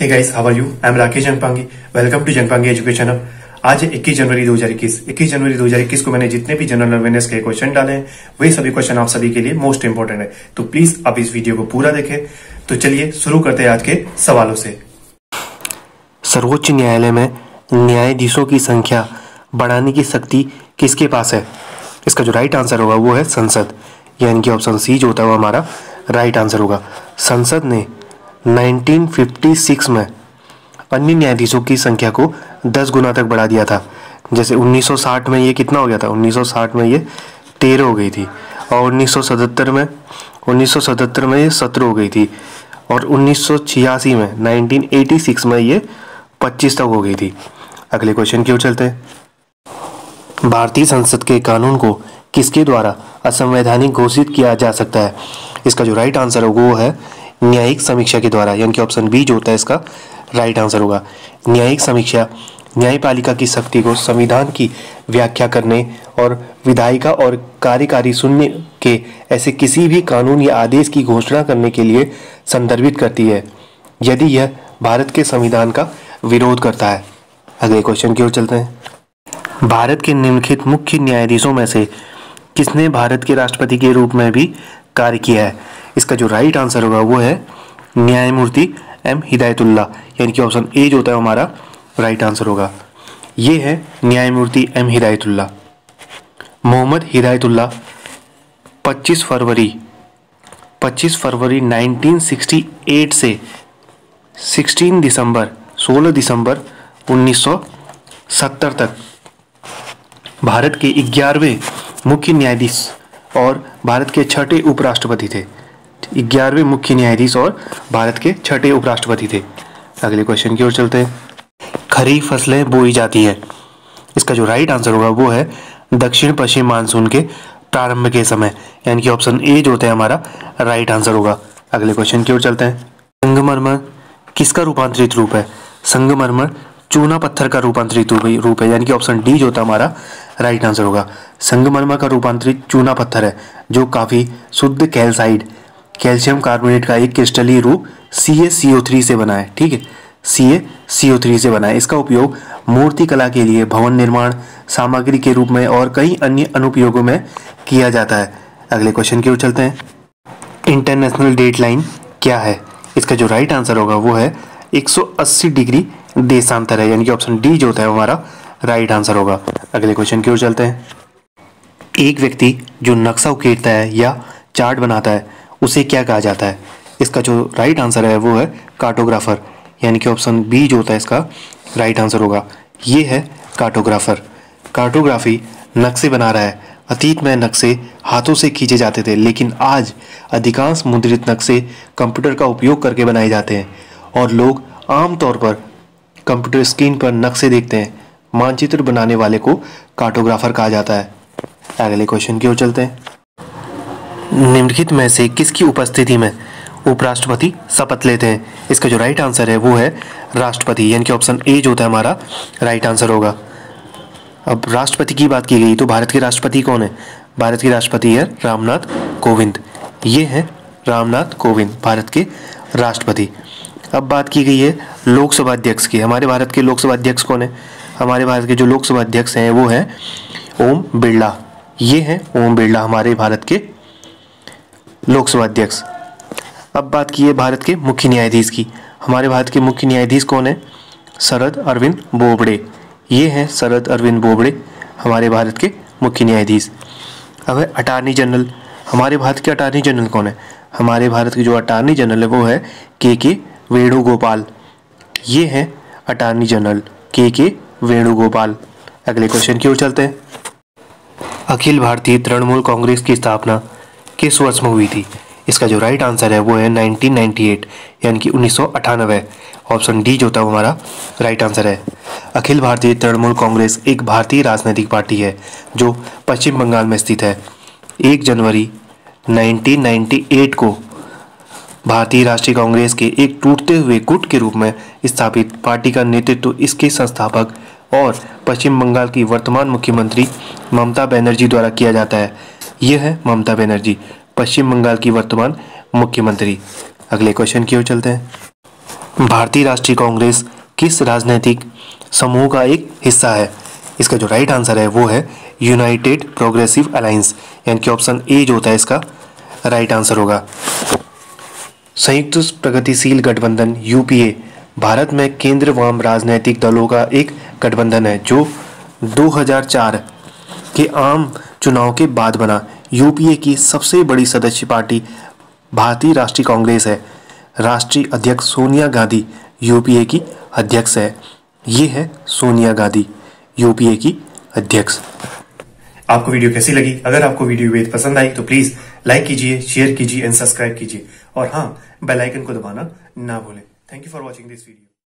Hey guys, how are you? I am Rakesh Jangpangi. Welcome to Jangpangi education hub. आज 21 जनवरी 2021 21 जनवरी 2021 को मैंने जितने भी जनरल अवेयरनेस के क्वेश्चन डाले हैं वही सभी क्वेश्चन आप सभी के लिए मोस्ट इंपोर्टेंट है, तो प्लीज आप इस वीडियो को पूरा देखें। तो चलिए शुरू करते हैं आज के सवालों से। सर्वोच्च न्यायालय में न्यायाधीशों की संख्या बढ़ाने की शक्ति किसके पास है? इसका जो राइट आंसर होगा वो है संसद, यानी कि ऑप्शन सी जो होता है वो हमारा राइट आंसर होगा। संसद ने 1956 में अन्य न्यायाधीशों की संख्या को 10 गुना तक बढ़ा दिया था। जैसे 1960 में ये कितना हो गया था? 1960 में ये 13 हो गई थी, और 1977 में ये 17 हो गई थी, और 1986 में 1986 में ये 25 तक हो गई थी। अगले क्वेश्चन की ओर चलते हैं। भारतीय संसद के कानून को किसके द्वारा असंवैधानिक घोषित किया जा सकता है? इसका जो राइट आंसर होगा वो है न्यायिक समीक्षा के द्वारा, यानी कि ऑप्शन बी जो होता है इसका राइट आंसर होगा। न्यायिक समीक्षा न्यायपालिका की शक्ति को संविधान की व्याख्या करने और विधायिका और कार्यकारी शून्य के ऐसे किसी भी कानून या आदेश की घोषणा करने के लिए संदर्भित करती है, यदि यह भारत के संविधान का विरोध करता है। अगले क्वेश्चन की ओर चलते हैं। भारत के निम्नलिखित मुख्य न्यायाधीशों में से किसने भारत के राष्ट्रपति के रूप में भी कार्य किया है? इसका जो राइट आंसर होगा वो है न्यायमूर्ति एम हिदायतुल्ला, यानी कि ऑप्शन ए जो होता है हमारा राइट आंसर होगा। ये है न्यायमूर्ति एम हिदायतुल्ला। मोहम्मद हिदायतुल्ला 25 फरवरी 1968 से 16 दिसंबर 1970 तक भारत के 11वें मुख्य न्यायाधीश और भारत के 6ठे उपराष्ट्रपति थे। 11वें मुख्य न्यायाधीश और भारत के 6ठे उपराष्ट्रपति थे। अगले क्वेश्चन की ओर चलते हैं। खरीफ फसलें बोई जाती है, इसका जो राइट आंसर होगा वो है दक्षिण पश्चिम मानसून के प्रारंभ के समय, यानी कि ऑप्शन ए जो होता है हमारा राइट आंसर होगा। अगले क्वेश्चन की ओर चलते हैं। संगमरमर किसका रूपांतरित रूप है? संगमरमर चूना पत्थर का रूपांतरित रूप है, यानी कि ऑप्शन डी जो होता है हमारा राइट आंसर होगा। संगमरमर का रूपांतरित चूना पत्थर है, जो काफ़ी शुद्ध कैल्साइट कैल्शियम कार्बोनेट का एक क्रिस्टलीय रूप CaCO3 से बना है। ठीक है, CaCO3 से बना है। इसका उपयोग मूर्तिकला के लिए, भवन निर्माण सामग्री के रूप में और कई अन्य अनुप्रयोगों में किया जाता है। अगले क्वेश्चन की ओर चलते हैं। इंटरनेशनल डेडलाइन क्या है? इसका जो राइट आंसर होगा वो है 180 डिग्री देशांतर है, यानी कि ऑप्शन डी जो होता है हमारा राइट आंसर होगा। अगले क्वेश्चन की ओर चलते हैं। एक व्यक्ति जो नक्शा उकेरता है या चार्ट बनाता है उसे क्या कहा जाता है? इसका जो राइट आंसर है वो है कार्टोग्राफर, यानी कि ऑप्शन बी जो होता है इसका राइट आंसर होगा। ये है कार्टोग्राफर। कार्टोग्राफी नक्शे बना रहा है। अतीत में नक्शे हाथों से खींचे जाते थे, लेकिन आज अधिकांश मुद्रित नक्शे कंप्यूटर का उपयोग करके बनाए जाते हैं और लोग आमतौर पर कंप्यूटर स्क्रीन पर नक्शे देखते हैं। मानचित्र बनाने वाले को कार्टोग्राफर कहा जाता है। अगले क्वेश्चन की ओर चलते हैं। निम्नलिखित में से किसकी उपस्थिति में उपराष्ट्रपति शपथ लेते हैं? इसका जो राइट आंसर है वो है राष्ट्रपति, यानी कि ऑप्शन ए जो होता है हमारा राइट आंसर होगा। अब राष्ट्रपति की बात की गई तो भारत के राष्ट्रपति कौन है? भारत के राष्ट्रपति है रामनाथ कोविंद। ये हैं रामनाथ कोविंद, भारत के राष्ट्रपति। अब बात की गई है लोकसभा अध्यक्ष की। हमारे भारत के लोकसभा अध्यक्ष कौन है? हमारे भारत के जो लोकसभा अध्यक्ष हैं वो हैं ओम बिड़ला। ये हैं ओम बिड़ला हमारे भारत के लोकसभा अध्यक्ष। अब बात की है भारत के मुख्य न्यायाधीश की। हमारे भारत के मुख्य न्यायाधीश कौन है? शरद अरविंद बोबड़े। ये हैं शरद अरविंद बोबड़े हमारे भारत के मुख्य न्यायाधीश। अब है अटॉर्नी जनरल। हमारे भारत के अटॉर्नी जनरल कौन है? हमारे भारत के जो अटॉर्नी जनरल है वो है के.के. वेणुगोपाल। ये हैं अटॉर्नी जनरल के.के. वेणुगोपाल। अगले क्वेश्चन की ओर चलते हैं। अखिल भारतीय तृणमूल कांग्रेस की स्थापना किस वर्ष में हुई थी? इसका जो राइट आंसर है वो है 1998, यानी कि 1998। ऑप्शन डी जो होता है वो हमारा राइट आंसर है। अखिल भारतीय तृणमूल कांग्रेस एक भारतीय राजनीतिक पार्टी है जो पश्चिम बंगाल में स्थित है। 1 जनवरी 1998 को भारतीय राष्ट्रीय कांग्रेस के एक टूटते हुए गुट के रूप में स्थापित पार्टी का नेतृत्व इसके संस्थापक और पश्चिम बंगाल की वर्तमान मुख्यमंत्री ममता बैनर्जी द्वारा किया जाता है। यह है ममता बैनर्जी, पश्चिम बंगाल की वर्तमान मुख्यमंत्री। अगले क्वेश्चन की ओर चलते हैं। भारतीय राष्ट्रीय कांग्रेस किस राजनीतिक समूह का एक हिस्सा है? इसका जो राइट आंसर है वो है यूनाइटेड प्रोग्रेसिव अलायंस, यानी कि ऑप्शन ए जो होता है इसका राइट आंसर होगा। संयुक्त प्रगतिशील गठबंधन यूपीए भारत में केंद्र वाम राजनीतिक दलों का एक गठबंधन है जो 2004 के आम चुनाव के बाद बना। यूपीए की सबसे बड़ी सदस्य पार्टी भारतीय राष्ट्रीय कांग्रेस है। राष्ट्रीय अध्यक्ष सोनिया गांधी यूपीए की अध्यक्ष है। ये है सोनिया गांधी यूपीए की अध्यक्ष। आपको वीडियो कैसी लगी? अगर आपको वीडियो पसंद आई तो प्लीज लाइक कीजिए, शेयर कीजिए एंड सब्सक्राइब कीजिए, और हाँ बेल आइकन को दबाना ना भूलें। Thank you for watching this video.